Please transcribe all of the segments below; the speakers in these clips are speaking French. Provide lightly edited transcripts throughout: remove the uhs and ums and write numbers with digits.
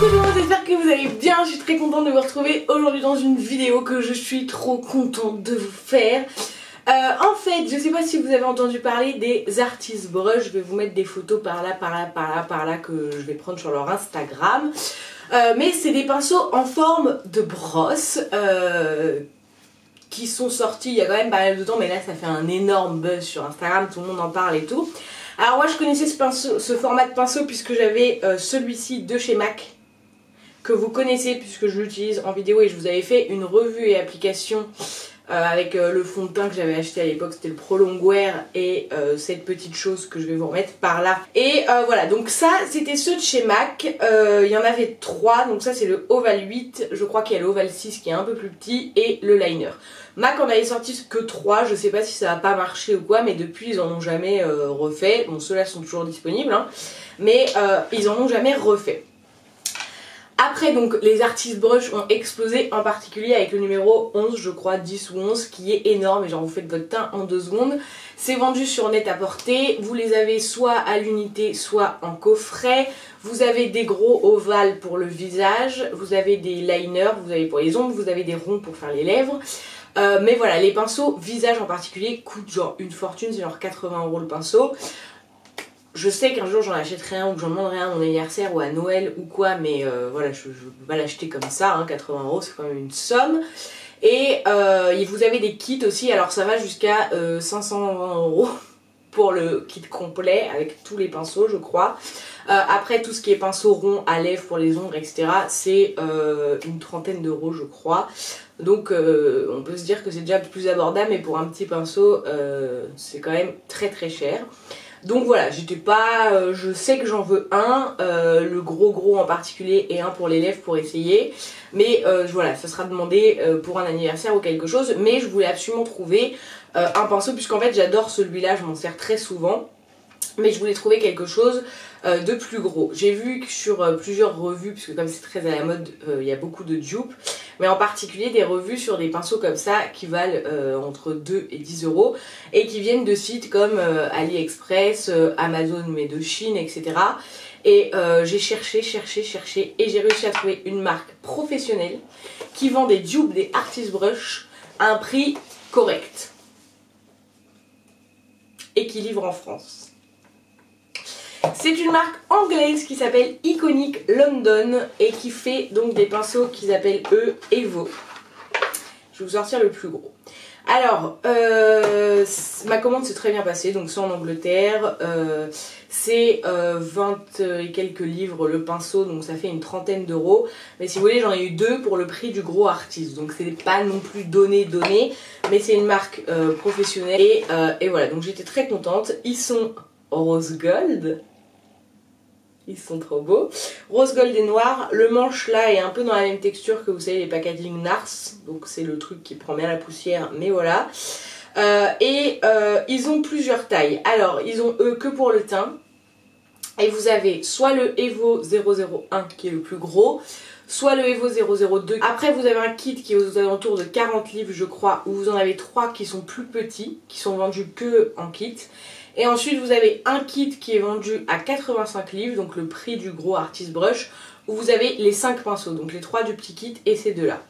Coucou tout le monde, j'espère que vous allez bien, je suis très contente de vous retrouver aujourd'hui dans une vidéo que je suis trop contente de vous faire. En fait, je sais pas si vous avez entendu parler des Artis Brush, je vais vous mettre des photos par là que je vais prendre sur leur Instagram. Mais c'est des pinceaux en forme de brosse qui sont sortis il y a quand même pas mal de temps, mais là ça fait un énorme buzz sur Instagram, tout le monde en parle et tout. Alors moi je connaissais ce format de pinceau puisque j'avais celui-ci de chez MAC que vous connaissez puisque je l'utilise en vidéo et je vous avais fait une revue et application avec le fond de teint que j'avais acheté à l'époque, c'était le Pro Longwear et cette petite chose que je vais vous remettre par là. Et voilà, donc ça c'était ceux de chez MAC, il y en avait 3, donc ça c'est le Oval 8, je crois qu'il y a le Oval 6 qui est un peu plus petit et le liner. MAC en avait sorti que 3, je sais pas si ça a pas marché ou quoi, mais depuis ils en ont jamais refait, bon ceux-là sont toujours disponibles, hein, mais ils en ont jamais refait. Après donc les Artis Brush ont explosé en particulier avec le numéro 11 je crois, 10 ou 11 qui est énorme et genre vous faites votre teint en 2 secondes. C'est vendu sur Net à Porter, vous les avez soit à l'unité soit en coffret, vous avez des gros ovales pour le visage, vous avez des liners, vous avez pour les ombres, vous avez des ronds pour faire les lèvres. Mais voilà les pinceaux visage en particulier coûtent genre une fortune, c'est genre 80 € le pinceau. Je sais qu'un jour j'en achèterai un ou que j'en demanderai un à mon anniversaire ou à Noël ou quoi, mais voilà, je ne peux pas l'acheter comme ça, hein, 80 € c'est quand même une somme. Et vous avez des kits aussi, alors ça va jusqu'à 520 € pour le kit complet avec tous les pinceaux je crois. Après tout ce qui est pinceau rond à lèvres pour les ombres etc, c'est une trentaine d'euros je crois. Donc on peut se dire que c'est déjà plus abordable, mais pour un petit pinceau c'est quand même très très cher. Donc voilà, j'étais pas... je sais que j'en veux un, le gros en particulier et un pour les lèvres pour essayer. Mais voilà, ça sera demandé pour un anniversaire ou quelque chose. Mais je voulais absolument trouver un pinceau puisqu'en fait j'adore celui-là, je m'en sers très souvent. Mais je voulais trouver quelque chose de plus gros. J'ai vu que sur plusieurs revues, puisque comme c'est très à la mode, il y a beaucoup de dupes. Mais en particulier des revues sur des pinceaux comme ça qui valent entre 2 et 10 € et qui viennent de sites comme AliExpress, Amazon mais de Chine, etc. Et j'ai cherché et j'ai réussi à trouver une marque professionnelle qui vend des dupes des Artis Brush à un prix correct et qui livre en France. C'est une marque anglaise qui s'appelle Iconic London et qui fait donc des pinceaux qu'ils appellent eux Evo. Je vais vous sortir le plus gros. Alors, ma commande s'est très bien passée, donc c'est en Angleterre. C'est 20 et quelques livres le pinceau, donc ça fait une trentaine d'euros. Mais si vous voulez, j'en ai eu 2 pour le prix du gros Artis. Donc c'est pas non plus donné, mais c'est une marque professionnelle. Et voilà, donc j'étais très contente. Ils sont rose gold. Ils sont trop beaux. Rose gold et noir. Le manche là est un peu dans la même texture que vous savez les packaging Nars. Donc c'est le truc qui prend bien la poussière. Mais voilà. Ils ont plusieurs tailles. Alors ils ont eux que pour le teint. Et vous avez soit le Evo 001 qui est le plus gros. Soit le Evo 002. Après vous avez un kit qui est aux alentours de 40 livres je crois. Où vous en avez 3 qui sont plus petits. Qui sont vendus que en kit. Et ensuite vous avez un kit qui est vendu à 85 livres, donc le prix du gros Artis Brush, où vous avez les 5 pinceaux, donc les 3 du petit kit et ces 2 là.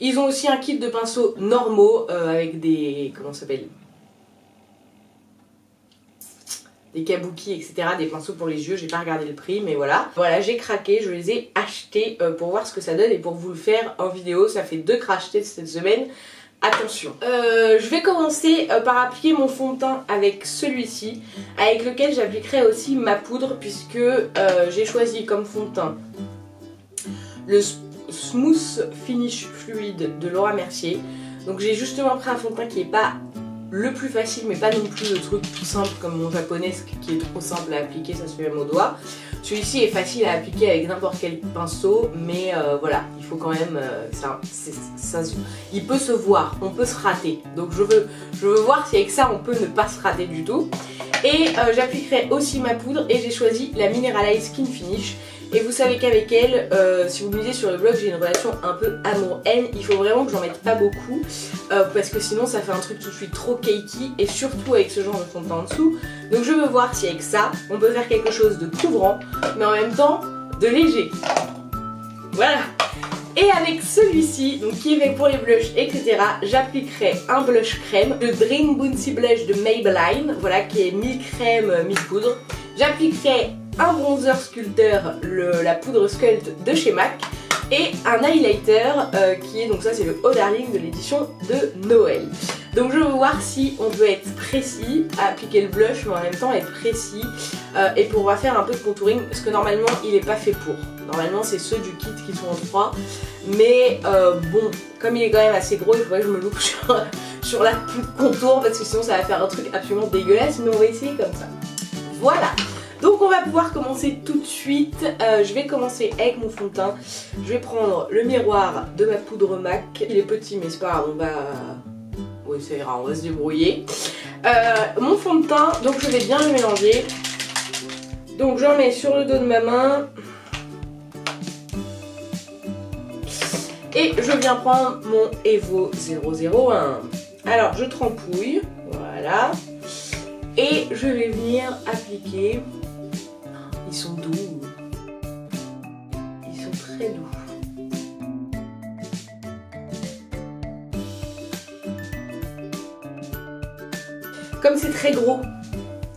Ils ont aussi un kit de pinceaux normaux avec des... comment ça s'appelle ? Des kabuki, etc. Des pinceaux pour les yeux, j'ai pas regardé le prix, mais voilà. Voilà, j'ai craqué, je les ai achetés pour voir ce que ça donne et pour vous le faire en vidéo. Ça fait 2 crash tests cette semaine. Attention, je vais commencer par appliquer mon fond de teint avec celui-ci, avec lequel j'appliquerai aussi ma poudre puisque j'ai choisi comme fond de teint le Smooth Finish Fluid de Laura Mercier. Donc j'ai justement pris un fond de teint qui n'est pas le plus facile mais pas non plus le truc tout simple comme mon japonesque qui est trop simple à appliquer, ça se fait même au doigt. Celui-ci est facile à appliquer avec n'importe quel pinceau, mais voilà, il faut quand même, il peut se voir, on peut se rater. Donc je veux voir si avec ça on peut ne pas se rater du tout. Et j'appliquerai aussi ma poudre et j'ai choisi la Mineralize Skin Finish. Et vous savez qu'avec elle, si vous me lisez sur le blog, j'ai une relation un peu amour-haine. Il faut vraiment que j'en mette pas beaucoup parce que sinon ça fait un truc tout de suite trop cakey et surtout avec ce genre de fond de teint en dessous. Donc je veux voir si avec ça, on peut faire quelque chose de couvrant mais en même temps de léger. Voilà. Et avec celui-ci, donc qui est fait pour les blushs, etc., j'appliquerai un blush crème, le Dream Booncy Blush de Maybelline, voilà, qui est mi-crème, mi-poudre. J'appliquerai un bronzer sculpteur, la poudre sculpt de chez MAC, et un highlighter qui est, donc ça c'est le Darling de l'édition de Noël. Donc je vais voir si on peut être précis, appliquer le blush mais en même temps être précis et pouvoir faire un peu de contouring, parce que normalement il n'est pas fait pour. Normalement c'est ceux du kit qui sont en 3, mais bon, comme il est quand même assez gros, il faudrait que je me loupe sur la contour, parce que sinon ça va faire un truc absolument dégueulasse, mais on va essayer comme ça. Voilà. Donc on va pouvoir commencer tout de suite. Je vais commencer avec mon fond de teint. Je vais prendre le miroir de ma poudre MAC. Il est petit mais c'est pas grave, on va... Oui ça ira, on va se débrouiller. Mon fond de teint, donc je vais bien le mélanger. Donc j'en mets sur le dos de ma main. Et je viens prendre mon Evo 001. Alors je trempouille, voilà. Et je vais venir appliquer... Ils sont doux. Ils sont très doux. Comme c'est très gros,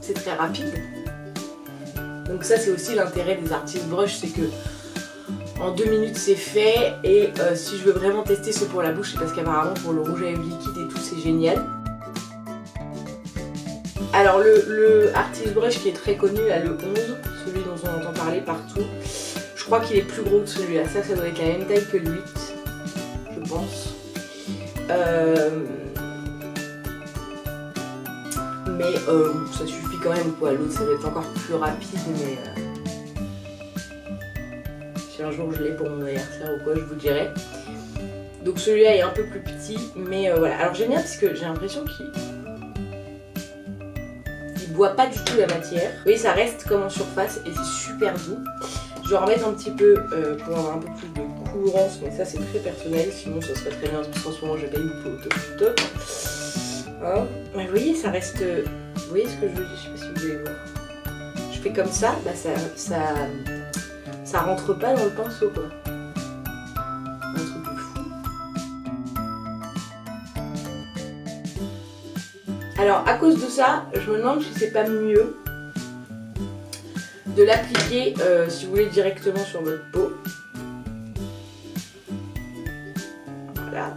c'est très rapide. Donc ça c'est aussi l'intérêt des Artis Brush, c'est que en 2 minutes c'est fait. Et si je veux vraiment tester ce pour la bouche, c'est parce qu'apparemment pour le rouge à lèvres liquide et tout c'est génial. Alors le Artis Brush qui est très connu, là, le 11, celui dont on entend parler partout, je crois qu'il est plus gros que celui-là, ça doit être la même taille que le 8, je pense. Mais ça suffit quand même quoi, l'autre ça va être encore plus rapide, mais si un jour je l'ai pour mon anniversaire ou quoi, je vous dirai. Donc celui-là est un peu plus petit, mais voilà. Alors j'aime bien parce que j'ai l'impression qu'il... boit pas du tout la matière. Vous voyez, ça reste comme en surface et c'est super doux. Je vais en remettre un petit peu pour avoir un peu plus de coulance, mais ça c'est très personnel, sinon ça serait très bien parce qu'en ce moment je paye pour auto-tuto. Hein, mais vous voyez, ça reste... Vous voyez ce que je veux dire? Je sais pas si vous voulez voir. Je fais comme ça, bah ça rentre pas dans le pinceau quoi. Un truc de fou. Alors à cause de ça, je me demande si c'est pas mieux de l'appliquer si vous voulez directement sur votre peau. Voilà.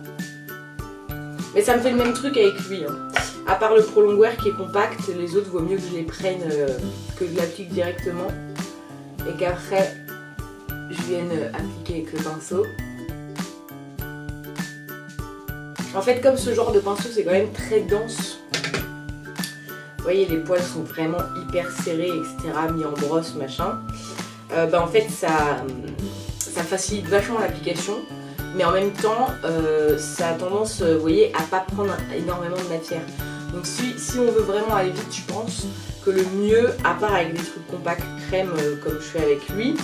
Mais ça me fait le même truc avec lui. Hein. À part le Pro Longwear qui est compact, les autres vaut mieux que je les prenne, que je l'applique directement. Et qu'après, je vienne appliquer avec le pinceau. En fait, comme ce genre de pinceau, c'est quand même très dense. Vous voyez, les poils sont vraiment hyper serrés, etc., mis en brosse, machin. En fait, ça facilite vachement l'application, mais en même temps, ça a tendance, vous voyez, à pas prendre énormément de matière. Donc si on veut vraiment aller vite, je pense que le mieux, à part avec des trucs compacts, crème, comme je fais avec lui,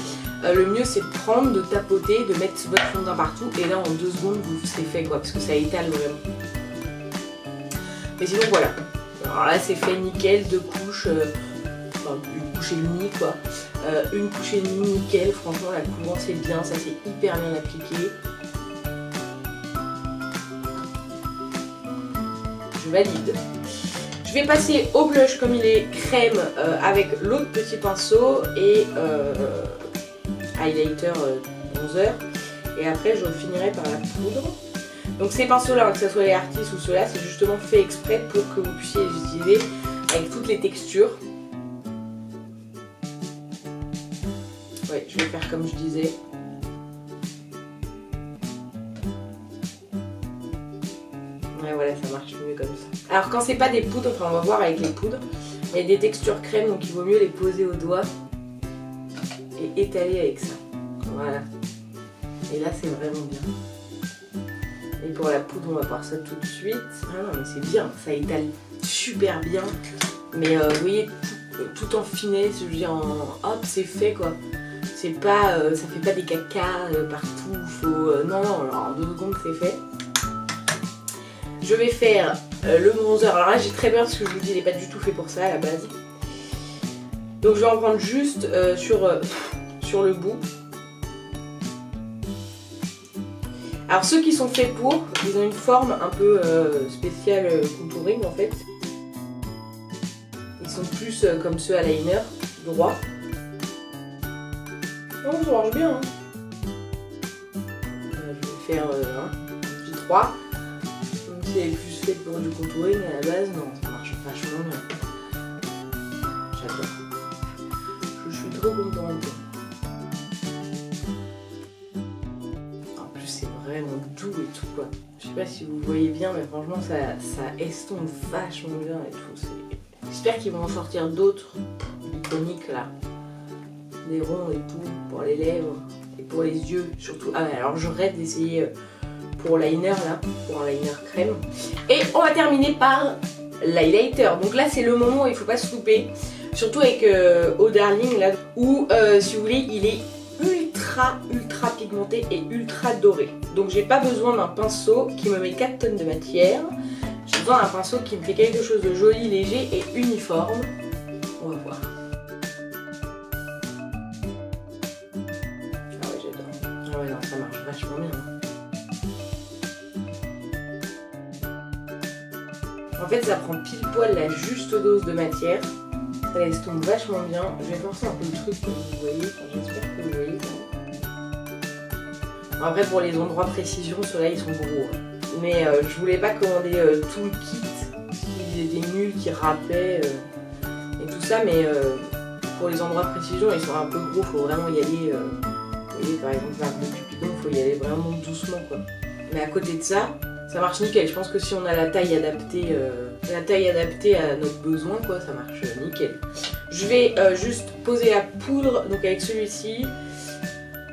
le mieux c'est de prendre, de tapoter, de mettre votre fond de teint partout, et là en 2 secondes, c'est fait, quoi, parce que ça étale vraiment. Mais sinon, voilà. Alors là c'est fait nickel, 2 couches, enfin une couche et demie quoi, une couche et demie nickel, franchement la couleur c'est bien, ça c'est hyper bien appliqué. Je valide. Je vais passer au blush comme il est crème avec l'autre petit pinceau et highlighter bronzer, et après je finirai par la poudre. Donc ces pinceaux-là, que ce soit les Artis ou ceux-là, c'est justement fait exprès pour que vous puissiez les utiliser avec toutes les textures. Ouais, je vais faire comme je disais. Ouais, voilà, ça marche mieux comme ça. Alors quand c'est pas des poudres, enfin on va voir avec les poudres, mais des textures crème, donc il vaut mieux les poser au doigt et étaler avec ça. Voilà. Et là c'est vraiment bien. Et pour la poudre, on va voir ça tout de suite. Ah non, mais c'est bien, ça étale super bien. Mais vous voyez, tout enfiné, je veux dire, hop, c'est fait quoi. C'est pas, ça fait pas des cacas partout. Faut, non, alors, en 2 secondes, c'est fait. Je vais faire le bronzer. Alors là, j'ai très peur parce que je vous dis, il n'est pas du tout fait pour ça à la base. Donc je vais en prendre juste sur le bout. Alors ceux qui sont faits pour, ils ont une forme un peu spéciale contouring en fait. Ils sont plus comme ceux à liner, droits. Non, ça marche bien. Hein. Je vais faire un petit 3. Même si elle est plus faite pour du contouring à la base, non, ça marche vachement bien. J'adore. Je suis trop contente. Vraiment doux et tout quoi. Je sais pas si vous voyez bien mais franchement ça estompe vachement bien et tout. J'espère qu'ils vont en sortir d'autres iconiques là. Des ronds et tout pour les lèvres et pour les yeux surtout. Ah alors je rêve d'essayer pour liner là, pour un liner crème. Et on va terminer par l'highlighter. Donc là c'est le moment où il faut pas se louper. Surtout avec Darling là où si vous voulez il est ultra pigmenté et ultra doré. Donc j'ai pas besoin d'un pinceau qui me met 4 tonnes de matière. J'ai besoin d'un pinceau qui me fait quelque chose de joli, léger et uniforme. On va voir. Ah ouais j'adore. Ah ouais non ça marche vachement bien. En fait ça prend pile poil la juste dose de matière. Ça estompe vachement bien. Je vais forcer un peu le truc comme vous voyez. J'espère que vous voyez. Après pour les endroits précision, ceux-là ils sont gros. Mais je voulais pas commander tout le kit, s'ils étaient nuls, qui râpaient et tout ça. Mais pour les endroits précision, ils sont un peu gros, faut vraiment y aller. Vous voyez par exemple un peu cupidon, faut y aller vraiment doucement quoi. Mais à côté de ça, ça marche nickel. Je pense que si on a la taille adaptée à notre besoin quoi, ça marche nickel. Je vais juste poser la poudre donc avec celui-ci.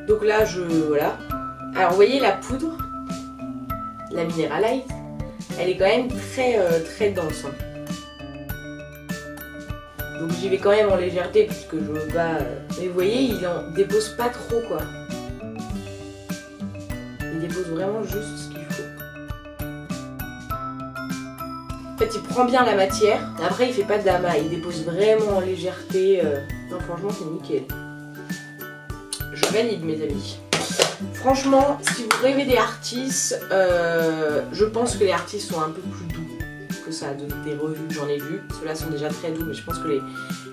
Donc là voilà. Alors vous voyez la poudre, la Mineralize, elle est quand même très dense. Donc j'y vais quand même en légèreté puisque je veux pas... Mais vous voyez, il en dépose pas trop quoi. Il dépose vraiment juste ce qu'il faut. En fait il prend bien la matière, après il fait pas d'amas, il dépose vraiment en légèreté. Non franchement c'est nickel. Je valide mes amis. Franchement, si vous rêvez des Artis, je pense que les Artis sont un peu plus doux que ça, des revues que j'en ai vues. Ceux-là sont déjà très doux, mais je pense que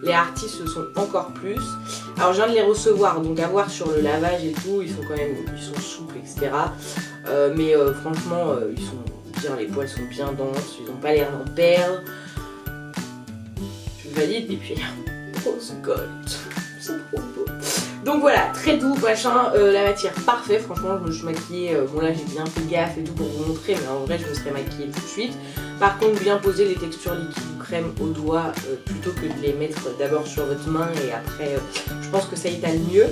les Artis le sont encore plus. Alors, je viens de les recevoir, donc à voir sur le lavage et tout, ils sont quand même souples, etc. Mais franchement, ils sont bien, les poils sont bien denses, ils n'ont pas l'air d'en perdre. Je valide, et puis, rose gold, ça me rend beau. Donc voilà, très doux, machin, la matière parfaite, franchement je me suis maquillée, bon là j'ai bien fait gaffe et tout pour vous montrer, mais en vrai je me serais maquillée tout de suite. Par contre bien poser les textures liquides ou crème au doigt plutôt que de les mettre d'abord sur votre main et après je pense que ça étale mieux.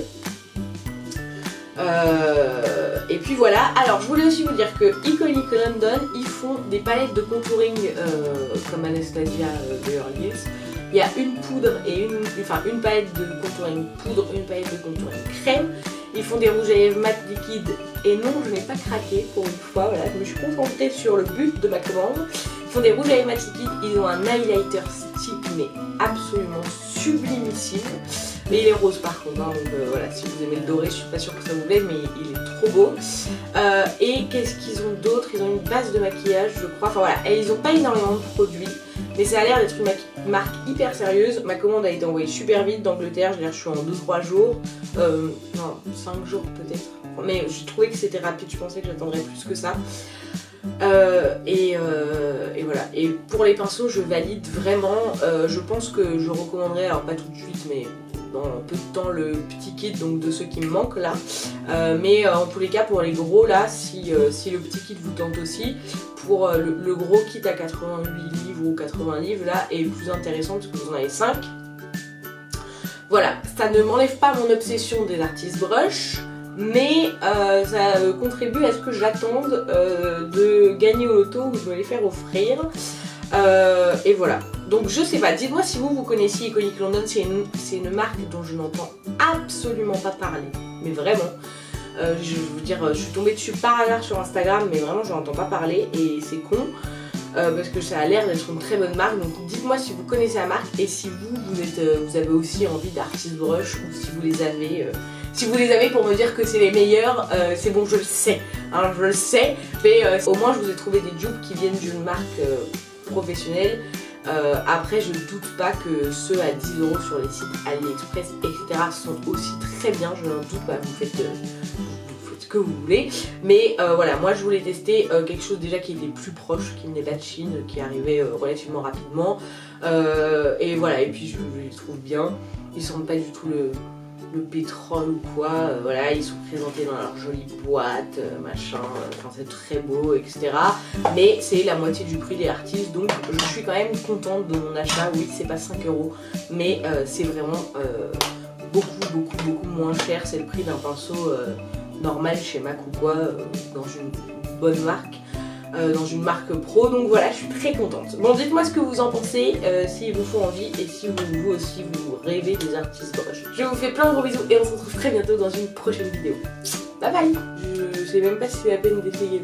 Et puis voilà, alors je voulais aussi vous dire que Iconic London, ils font des palettes de contouring comme Anastasia Beverly Hills. Il y a une poudre et une palette de contouring poudre, une palette de contouring crème. Ils font des rouges à lèvres mat liquide et non, je n'ai pas craqué pour une fois. Voilà, je me suis concentrée sur le but de ma commande. Ils font des rouges à lèvres mat liquide, ils ont un highlighter stick mais absolument sublimissime. Mais il est rose par contre, hein, donc voilà, si vous aimez le doré, je suis pas sûre que ça vous plaise, mais il est trop beau. Et qu'est-ce qu'ils ont d'autre? Ils ont une base de maquillage, je crois. Enfin voilà, et ils n'ont pas énormément de produits. Mais ça a l'air d'être une marque hyper sérieuse. Ma commande a été envoyée super vite d'Angleterre. Je suis en 2-3 jours. Non, 5 jours peut-être. Mais j'ai trouvé que c'était rapide. Je pensais que j'attendrais plus que ça. Et voilà. Et pour les pinceaux, je valide vraiment. Je pense que je recommanderais, alors pas tout de suite, mais dans un peu de temps, le petit kit donc de ceux qui me manquent là. Mais en tous les cas, pour les gros là, si le petit kit vous tente aussi, pour le gros kit à 88 livres ou 80 livres là est plus intéressant parce que vous en avez 5. Voilà, ça ne m'enlève pas mon obsession des Artis Brush, mais ça contribue à ce que j'attende de gagner au loto ou de me les faire offrir. Et voilà. Donc je sais pas, dites-moi si vous connaissiez Iconic London, c'est une marque dont je n'entends absolument pas parler, mais vraiment. Je veux dire, je suis tombée dessus par hasard sur Instagram, mais vraiment je n'entends pas parler et c'est con. parce que ça a l'air d'être une très bonne marque. Donc dites-moi si vous connaissez la marque et si vous avez aussi envie d'Artis Brush, ou si vous les avez pour me dire que c'est les meilleurs. C'est bon, je le sais, hein, je le sais, mais au moins je vous ai trouvé des dupes qui viennent d'une marque professionnelle. Après, je ne doute pas que ceux à 10 € sur les sites AliExpress, etc. sont aussi très bien, je n'en doute pas, vous faites ce que vous voulez. Mais voilà, moi je voulais tester quelque chose déjà qui était plus proche, qui venait pas de Chine, qui arrivait relativement rapidement. Et voilà, et puis je les trouve bien, ils sentent pas du tout le pétrole ou quoi. Voilà, ils sont présentés dans leur jolie boîte, machin, enfin c'est très beau, etc. Mais c'est la moitié du prix des Artis, donc je suis quand même contente de mon achat. Oui, c'est pas 5 €, mais c'est vraiment beaucoup moins cher. C'est le prix d'un pinceau normal chez MAC ou quoi, dans une bonne marque. Dans une marque pro, donc voilà, je suis très contente. Bon, dites-moi ce que vous en pensez, s'ils vous font envie et si vous aussi vous rêvez des Artis Brush. Je vous fais plein de gros bisous et on se retrouve très bientôt dans une prochaine vidéo. Bye bye. Je sais même pas si c'est la peine d'essayer.